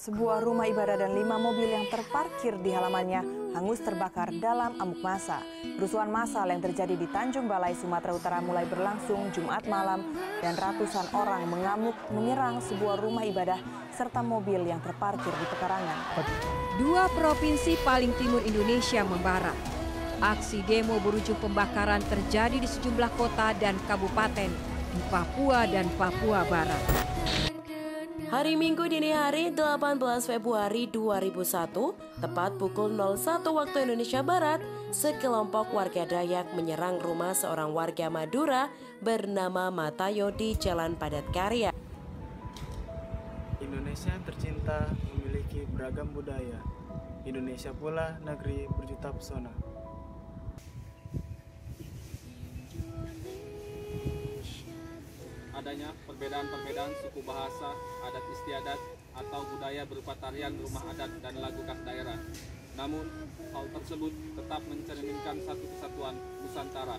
Sebuah rumah ibadah dan 5 mobil yang terparkir di halamannya hangus terbakar dalam amuk massa. Kerusuhan massal yang terjadi di Tanjung Balai, Sumatera Utara mulai berlangsung Jumat malam dan ratusan orang mengamuk menyerang sebuah rumah ibadah serta mobil yang terparkir di pekarangan. 2 provinsi paling timur Indonesia membara. Aksi demo berujung pembakaran terjadi di sejumlah kota dan kabupaten di Papua dan Papua Barat. Hari Minggu dini hari 18 Februari 2001, tepat pukul 01 waktu Indonesia Barat, sekelompok warga Dayak menyerang rumah seorang warga Madura bernama Matayo di Jalan Padat Karya. Indonesia tercinta memiliki beragam budaya. Indonesia pula negeri berjuta pesona. Adanya perbedaan-perbedaan suku bahasa, adat istiadat, atau budaya berupa tarian, rumah adat, dan lagu khas daerah. Namun, hal tersebut tetap mencerminkan satu kesatuan Nusantara.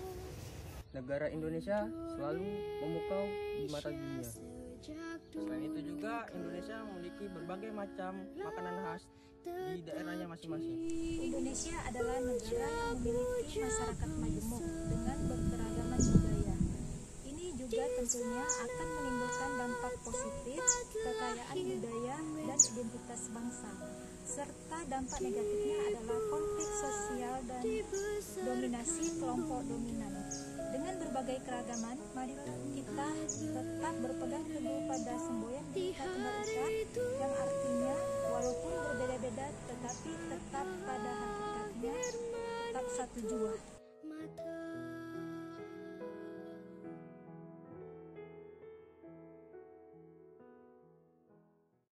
Negara Indonesia selalu memukau di mata dunia. Selain itu juga, Indonesia memiliki berbagai macam makanan khas di daerahnya masing-masing. Indonesia adalah negara yang memiliki masyarakat majemuk dengan berkeragaman budaya. Juga tentunya akan menimbulkan dampak positif, kekayaan budaya dan identitas bangsa, serta dampak negatifnya adalah konflik sosial dan dominasi kelompok dominan. Dengan berbagai keragaman, mari kita tetap berpegang teguh pada semboyan Bhinneka Tunggal Ika, yang artinya walaupun berbeda-beda tetapi tetap pada hakikatnya tetap satu jua.